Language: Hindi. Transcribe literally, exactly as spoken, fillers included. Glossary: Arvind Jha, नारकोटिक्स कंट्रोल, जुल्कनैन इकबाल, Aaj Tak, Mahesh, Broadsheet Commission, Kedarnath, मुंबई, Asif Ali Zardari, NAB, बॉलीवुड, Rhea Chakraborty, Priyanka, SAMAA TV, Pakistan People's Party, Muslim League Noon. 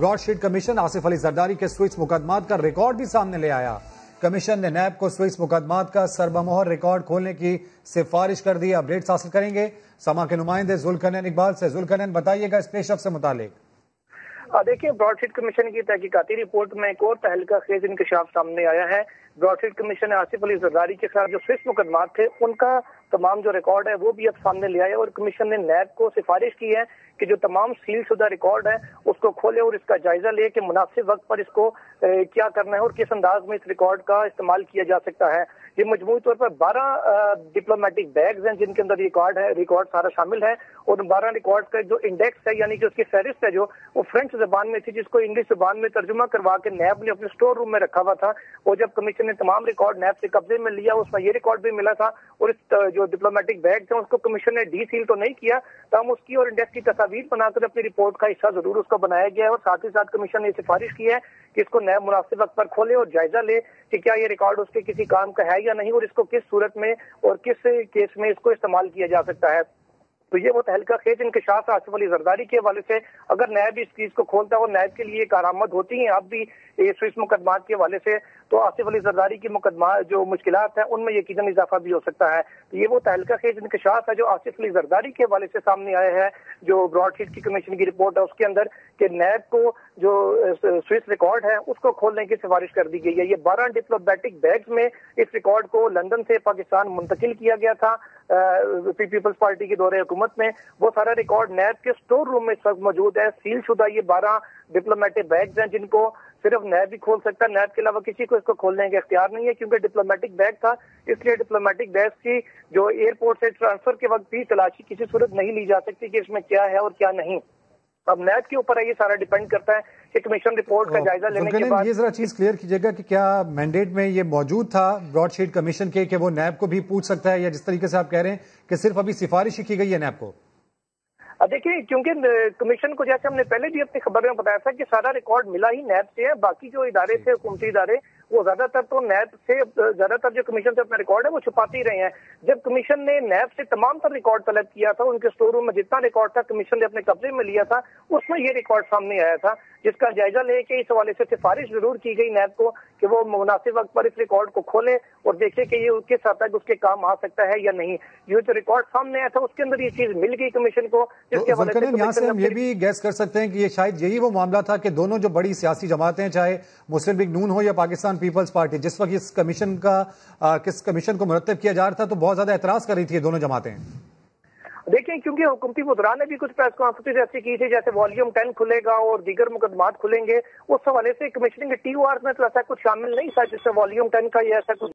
ब्रॉडशीट कमीशन आसिफ अली जरदारी के स्विच मुकदमात का रिकॉर्ड भी सामने ले आया। कमीशन ने नैब को स्विच मुकदमात का सरबमोहर रिकॉर्ड खोलने की सिफारिश कर दी। अपडेट्स हासिल करेंगे समा के नुमाइंदे जुल्कनैन इकबाल से। जुल्कनैन, बताइएगा इस पेशअप से मुतालिक। देखिए, ब्रॉडशीट कमीशन की तहकीकाती रिपोर्ट में एक और तहलका खेज इंकशाफ सामने आया है। ब्रॉडशीट कमीशन ने आसिफ अली जरदारी के खिलाफ जो स्विच मुकदमा थे उनका तमाम जो रिकॉर्ड है वो भी अब सामने ले आया, और कमीशन ने नैब को सिफारिश की है कि जो तमाम सील शुदा रिकॉर्ड है उसको खोले और इसका जायजा ले कि मुनासिब वक्त पर इसको ए, क्या करना है और किस अंदाज में इस रिकॉर्ड का इस्तेमाल किया जा सकता है। ये मजमूई तौर पर बारह डिप्लोमेटिक बैग्स हैं जिनके अंदर रिकॉर्ड है, रिकॉर्ड सारा शामिल है, और बारह रिकॉर्ड का जो इंडेक्स है यानी कि उसकी फहरिस्त है जो वो फ्रेंच जबान में थी जिसको इंग्लिश जबान में तर्जुमा करवा के नैब ने अपने स्टोर रूम में रखा हुआ था। और जब कमीशन ने तमाम रिकॉर्ड नैब से कब्जे में लिया उसमें ये रिकॉर्ड भी मिला था, और इस जो डिप्लोमेटिक बैग थे उसको कमीशन ने डी सील तो नहीं किया, तमाम उसकी और इंडेक्स की तस्वीर बनाकर अपनी रिपोर्ट का हिस्सा जरूर उसको बनाया गया है। और साथ ही साथ कमीशन ने सिफारिश की है कि इसको नैब मुनासिब वक्त पर खोले और जायजा ले कि क्या ये रिकॉर्ड उसके किसी काम का है या नहीं, और इसको किस सूरत में और किस केस में इसको इस्तेमाल किया जा सकता है। तो ये वो तहलका खेज इंकशाफ आसिफ अली जरदारी के हवाले से, अगर नैब इस चीज को खोलता है और नैब के लिए एक आरामद होती है आप भी स्विस मुकदमात के हवाले से, तो आसिफ अली जरदारी की मुकदमा जो मुश्किलात है उनमें यकीनन इजाफा भी हो सकता है। तो ये वो तहलका खेज इंकशाफ है जो आसिफ अली जरदारी के हवाले से सामने आया है। जो ब्रॉडशीट की कमीशन की रिपोर्ट है उसके अंदर कि नैब को जो स्विस रिकॉर्ड है उसको खोलने की सिफारिश कर दी गई है। ये बारह डिप्लोमेटिक बैग्स में इस रिकॉर्ड को लंदन से पाकिस्तान मुंतकिल किया गया था पीपल्स पार्टी के दौरे हुकूमत में। वो सारा रिकॉर्ड नैब के स्टोर रूम में इस वक्त मौजूद है। सील शुदा ये बारह डिप्लोमेटिक बैग्स हैं जिनको सिर्फ नैब ही खोल सकता है, नैब के अलावा किसी को इसको खोलने का इख्तियार नहीं है, क्योंकि डिप्लोमेटिक बैग था इसलिए डिप्लोमेटिक बैग की जो एयरपोर्ट से ट्रांसफर के वक्त भी तलाशी किसी सूरत नहीं ली जा सकती कि इसमें क्या है और क्या नहीं। अब नैब के ऊपर है, ये सारा डिपेंड करता है कि कमीशन रिपोर्ट का जायजा लेने के बाद। ये जरा चीज क्लियर कीजिएगा कि क्या मैंडेट में ये मौजूद था ब्रॉडशीट कमीशन के कि वो नैब को भी पूछ सकता है, या जिस तरीके से आप कह रहे हैं कि सिर्फ अभी सिफारिश ही की गई है नैब को? देखिए, क्योंकि कमीशन को जैसे हमने पहले भी अपनी खबर में बताया था कि सारा रिकॉर्ड मिला ही नैब से है। बाकी जो इदारे थे हुकूमती इदारे वो ज्यादातर तो नैब से ज्यादातर जो कमीशन से अपना रिकॉर्ड है वो छुपाते ही रहे हैं। जब कमीशन ने नैब से तमाम तर रिकॉर्ड तलब किया था, उनके स्टोर रूम में जितना रिकॉर्ड था कमीशन ने अपने कब्जे में लिया था, उसमें ये रिकॉर्ड सामने आया था, जिसका जायजा लेके इस हवाले से सिफारिश जरूर की गई नैब को कि वो मुनासिब वक्त पर इस रिकॉर्ड को खोले और देखे कि ये उसके साथ उसके काम आ सकता है या नहीं। ये जो रिकॉर्ड सामने आया था उसके अंदर ये चीज मिल गई कमीशन को, जिसके हवाले से यहाँ से हम ये भी गैस कर सकते हैं कि ये शायद यही वो मामला था कि दोनों जो बड़ी सियासी जमातें चाहे मुस्लिम लीग नून हो या पाकिस्तान पीपल्स पार्टी, जिस वक्त इस कमीशन का आ, किस कमीशन को मुरतब किया जा रहा था तो बहुत ज्यादा एतराज कर रही थी दोनों जमातें। देखिए, क्योंकि हुकूमती वज़रा ने भी कुछ प्रेस कॉन्फ्रेंस ऐसी की थी जैसे वॉल्यूम टेन खुलेगा और दीगर मुकदमात खुलेंगे, उस हवाले से कमीशन के टी ओ आर में तो ऐसा कुछ शामिल नहीं था जिससे वॉल्यूम टेन का यह ऐसा कुछ